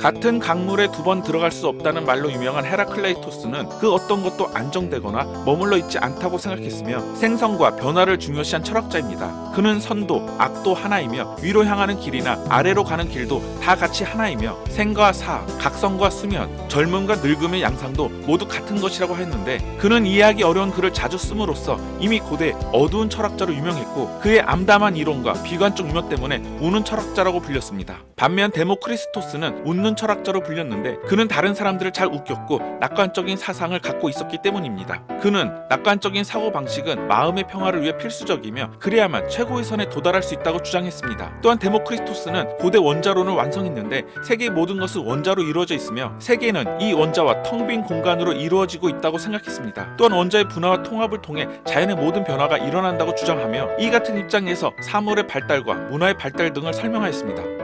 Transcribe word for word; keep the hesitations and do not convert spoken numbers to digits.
같은 강물에 두 번 들어갈 수 없다는 말로 유명한 헤라클레이토스는 그 어떤 것도 안정되거나 머물러 있지 않다고 생각했으며 생성과 변화를 중요시한 철학자입니다. 그는 선도, 앞도 하나이며 위로 향하는 길이나 아래로 가는 길도 다 같이 하나이며 생과 사, 각성과 수면, 젊음과 늙음의 양상도 모두 같은 것이라고 했는데 그는 이해하기 어려운 글을 자주 씀으로써 이미 고대 어두운 철학자로 유명했고 그의 암담한 이론과 비관적 유머 때문에 우는 철학자라고 불렸습니다. 반면 데모크리스토스는 웃는 철학자로 불렸는데 그는 다른 사람들을 잘 웃겼고 낙관적인 사상을 갖고 있었기 때문입니다. 그는 낙관적인 사고방식은 마음의 평화를 위해 필수적이며 그래야만 최고의 선에 도달할 수 있다고 주장했습니다. 또한 데모크리토스는 고대 원자론을 완성했는데 세계의 모든 것은 원자로 이루어져 있으며 세계는 이 원자와 텅 빈 공간으로 이루어지고 있다고 생각했습니다. 또한 원자의 분화와 통합을 통해 자연의 모든 변화가 일어난다고 주장하며 이 같은 입장에서 사물의 발달과 문화의 발달 등을 설명하였습니다.